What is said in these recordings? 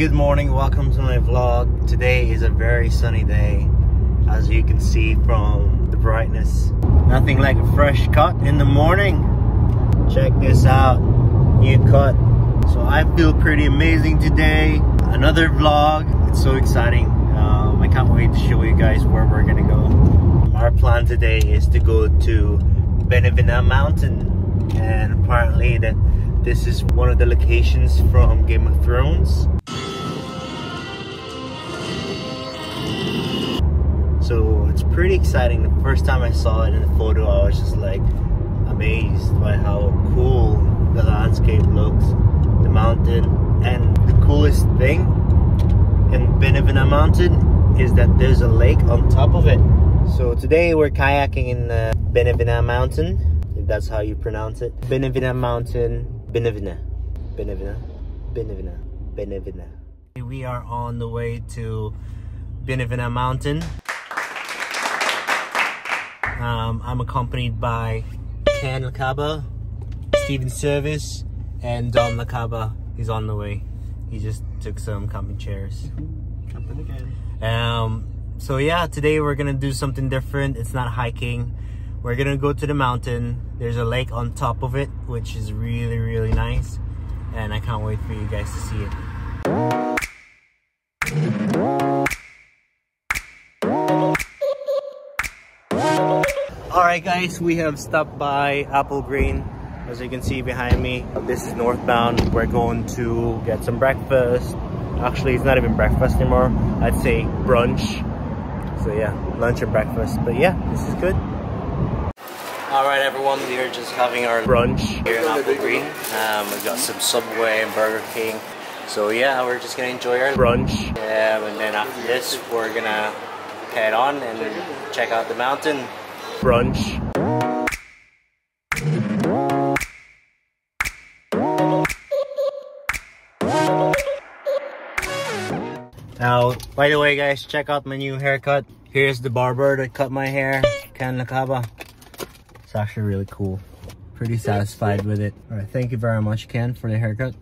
Good morning, welcome to my vlog. Today is a very sunny day, as you can see from the brightness. Nothing like a fresh cut in the morning. Check this out, new cut. So I feel pretty amazing today. Another vlog, it's so exciting. I can't wait to show you guys where we're gonna go. Our plan today is to go to Binevenagh Mountain, and apparently this is one of the locations from Game of Thrones. So it's pretty exciting. The first time I saw it in the photo, I was just like amazed by how cool the landscape looks, the mountain. And the coolest thing in Binevenagh Mountain is that there's a lake on top of it. So today we're kayaking in Binevenagh Mountain, if that's how you pronounce it. Binevenagh Mountain. Binevenagh. We are on the way to Binevenagh Mountain. I'm accompanied by Ken LaCaba, Steven Service, and Don LaCaba. He's on the way. He just took some camping chairs. Camping again. So yeah, today we're gonna do something different. It's not hiking. We're gonna go to the mountain. There's a lake on top of it, which is really, really nice. And I can't wait for you guys to see it. All right guys, we have stopped by Apple Green. As you can see behind me, this is northbound. We're going to get some breakfast. Actually, it's not even breakfast anymore. I'd say brunch. So yeah, lunch and breakfast. But yeah, this is good. Alright everyone, we are just having our brunch here in Apple Green. We've got some Subway and Burger King. So yeah, we're just gonna enjoy our brunch. And then after this, we're gonna head on and check out the mountain. Brunch. Now, by the way guys, check out my new haircut. Here's the barber that cut my hair, Ken LaCaba. It's actually really cool. Pretty satisfied with it. All right, thank you very much, Ken, for the haircut.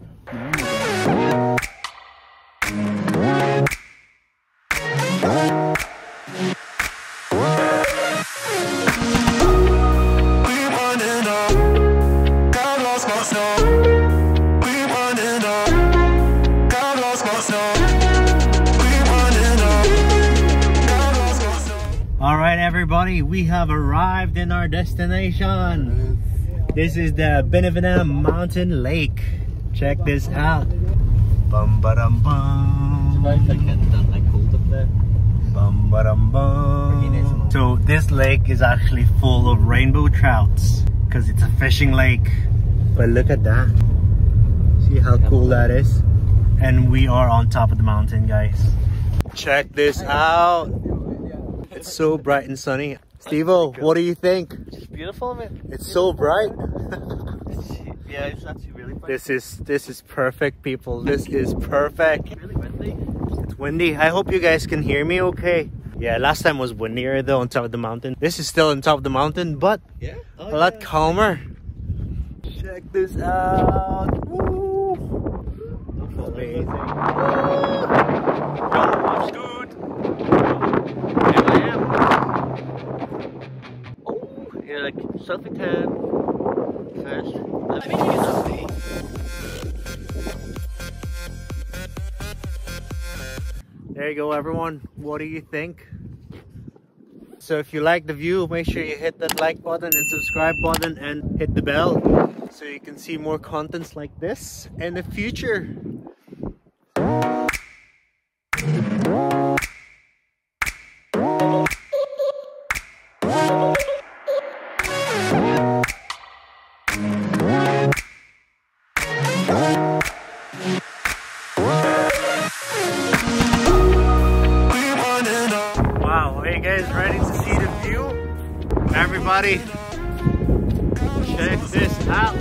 Everybody, we have arrived in our destination. This is the Binevenagh Mountain Lake. Check this out. Bum ba dum bum. Bum ba dum bum. So this lake is actually full of rainbow trouts because it's a fishing lake. But look at that. See how cool that is? And we are on top of the mountain, guys. Check this out. It's so bright and sunny. Steve-o, what do you think? It's beautiful, man. It's so bright. Yeah, it's actually really bright. This is perfect, people. This is perfect. It's really windy. It's windy. I hope you guys can hear me okay. Yeah, last time was windier though on top of the mountain. This is still on top of the mountain, but yeah. Oh, a lot calmer. Check this out. Woo! Don't fall amazing. That's good. Yeah, like selfie tab first. I think you can selfie. There you go everyone, what do you think? So if you like the view, make sure you hit that like button and subscribe button and hit the bell so you can see more contents like this in the future. Everybody, check this out.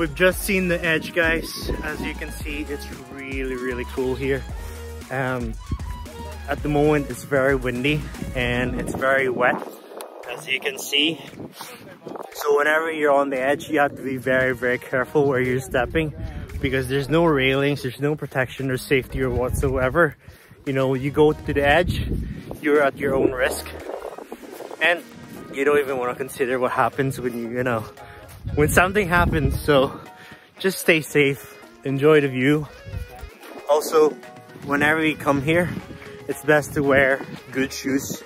we've just seen the edge, guys. As you can see, it's really cool here. At the moment it's very windy and it's very wet, as you can see. So whenever you're on the edge, you have to be very careful where you're stepping, because there's no railings, there's no protection or safety or whatsoever. You know, you go to the edge, you're at your own risk, and you don't even want to consider what happens when when something happens. So just stay safe, enjoy the view. Also, whenever you come here, it's best to wear good shoes,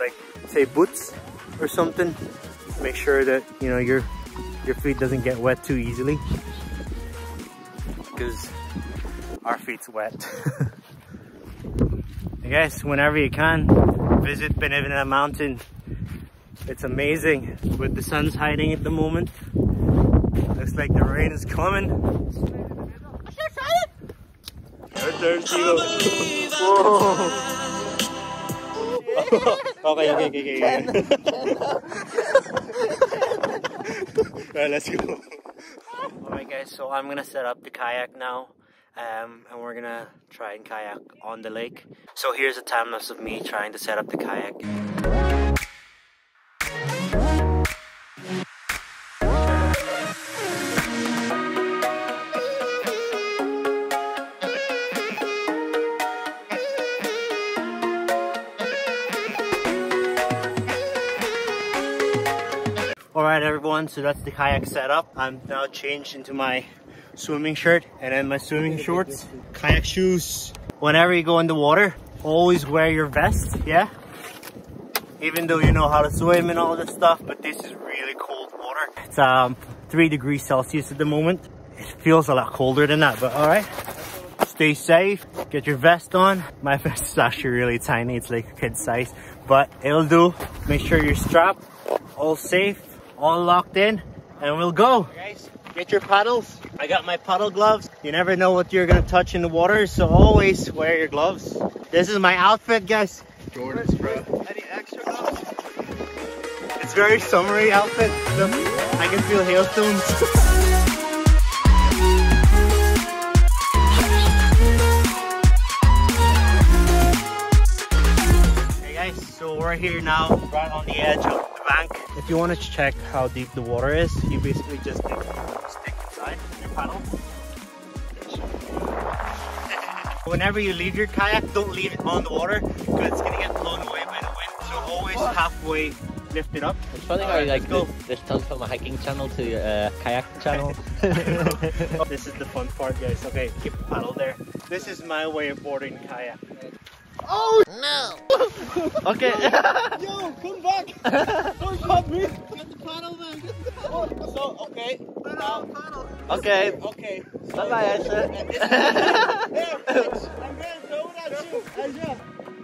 like say boots or something. Make sure that your feet doesn't get wet too easily, because our feet's wet. I guess whenever you can, visit Binevenagh Mountain. It's amazing, but the sun's hiding at the moment. Looks like the rain is coming. Right there, Chico. Whoa. Okay. Alright, let's go. Alright guys, so I'm gonna set up the kayak now. And we're gonna try and kayak on the lake. So here's a time lapse of me trying to set up the kayak. Alright everyone, so that's the kayak setup. I'm now changed into my swimming shirt and then my swimming shorts, kayak shoes. Whenever you go in the water, always wear your vest, yeah? Even though you know how to swim and all this stuff, but this is really cold water. It's 3 degrees Celsius at the moment. It feels a lot colder than that, but alright. Stay safe, get your vest on. My vest is actually really tiny, it's like a kid's size, but it'll do. Make sure you're strapped, all safe, all locked in, and we'll go. Guys, get your paddles. I got my paddle gloves. You never know what you're gonna touch in the water, so always wear your gloves. This is my outfit, guys. Jordan's, bro. Any extra gloves? It's very summery outfit. So I can feel hailstones. Hey guys, so we're here now, right on the edge of the bank. If you want to check how deep the water is, you basically just stick inside your paddle. Whenever you leave your kayak, don't leave it on the water, because it's gonna get blown away by the wind. So always halfway lift it up. It's funny how this turns from a hiking channel to a kayak channel. This is the fun part, guys. Okay, keep the paddle there. This is my way of boarding kayak. Oh no! Okay. Yo, come back! Don't stop me! Get the paddle, man! Get the paddle! So, okay. Now, okay. Okay. Bye-bye, Asher. I'm gonna throw it at you, Asher.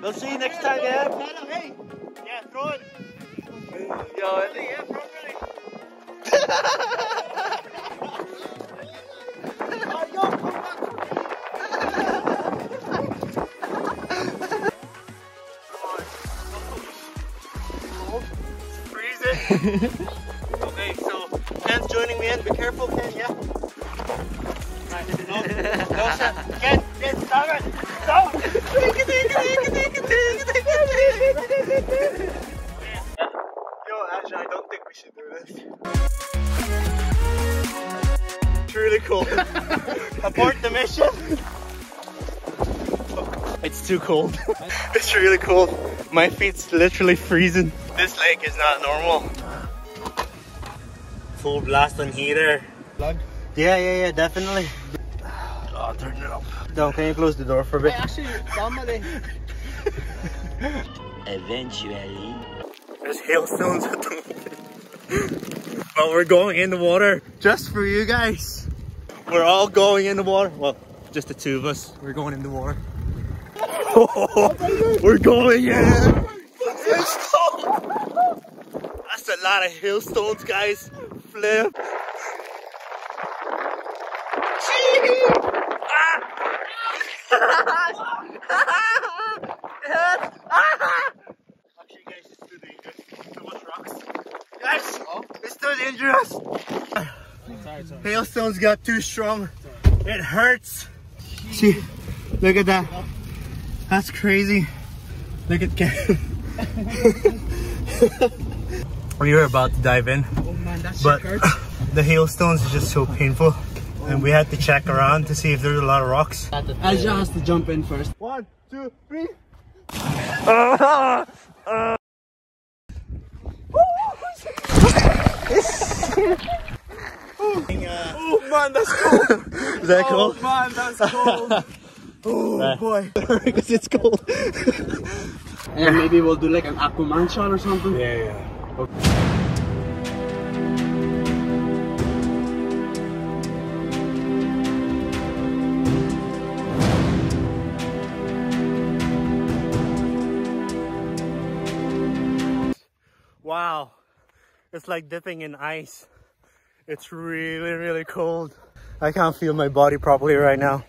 We'll see you next time, yeah? Hey! Yeah, throw it! Yo, I think, yeah, properly! Yo, come back! Okay, so Ken's joining me in. Be careful, Ken, yeah? Alright, no shot. Ken, stop it! Stop! Take it! Yo, Asha, I don't think we should do this. It's really cool. Abort the mission! It's too cold. It's really cold. My feet's literally freezing. This lake is not normal. Full blast on heater. Plug? Yeah, definitely. Oh, turn it up. Don, can you close the door for a bit? Actually, somebody. Eventually. There's hailstones at the moment. But we're going in the water just for you guys. We're all going in the water. Well, just the two of us. We're going in the water. We're going in! That's a lot of hailstones, guys. Flip! Actually, guys, it's too dangerous. Too much rocks. Guys, it's too dangerous. Sorry. Hailstones got too strong. Sorry. It hurts. See, look at that. That's crazy. Look at Ken. We were about to dive in, oh man, that shit but hurts. The hailstones are just so painful. And we had to check around to see if there's a lot of rocks. Aja has to jump in first. 1, 2, 3. Oh man, that's cold. Is that cold? Oh man, that's cold. Oh boy. Because it's cold. And maybe we'll do like an Aquaman shot or something. Yeah, yeah. Okay. Wow, it's like dipping in ice. It's really, really cold. I can't feel my body properly right now.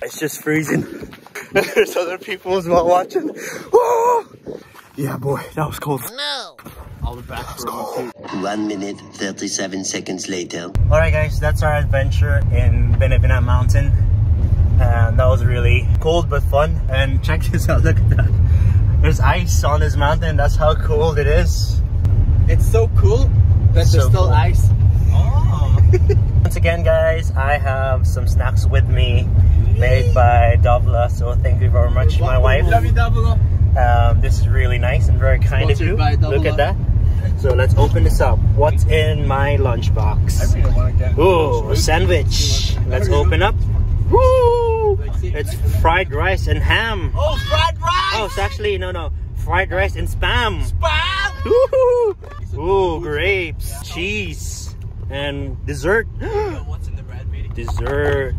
It's just freezing. There's other people as well watching. Whoa! Yeah, boy, that was cold. No! I'll be back for 1 minute, 37 seconds later. Alright guys, that's our adventure in Binevenagh Mountain. And that was really cold but fun. And check this out, look at that. There's ice on this mountain, that's how cold it is. It's so cool that there's so still cool. Ice. Oh. Once again, guys, I have some snacks with me made by Dabla, so thank you very much, my wife. Love you, Dabla. This is really nice and very kind of you. Look at that. So let's open this up. What's in my lunchbox? I really want to get a sandwich. Let's open up. Woo! It's fried rice and ham. Oh, fried rice! Oh, it's actually, no. Fried rice and spam. Spam! Ooh, grapes, cheese, and dessert. What's in the bread, baby? Dessert.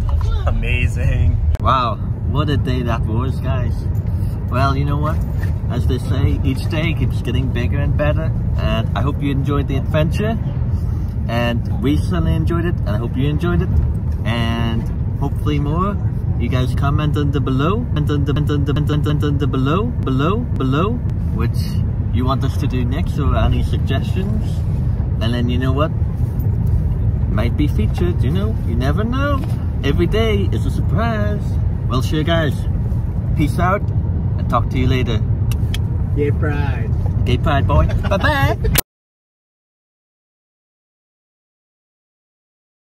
Amazing. Wow, what a day that was, guys. Well, you know what? As they say, each day keeps getting bigger and better. And I hope you enjoyed the adventure. And we certainly enjoyed it. And I hope you enjoyed it. And hopefully more. You guys comment under below. And under below. Which you want us to do next, or any suggestions, and then you know what might be featured. You know, you never know, every day is a surprise. Well, sure guys, peace out and talk to you later. Gay pride, gay pride boy. Bye bye.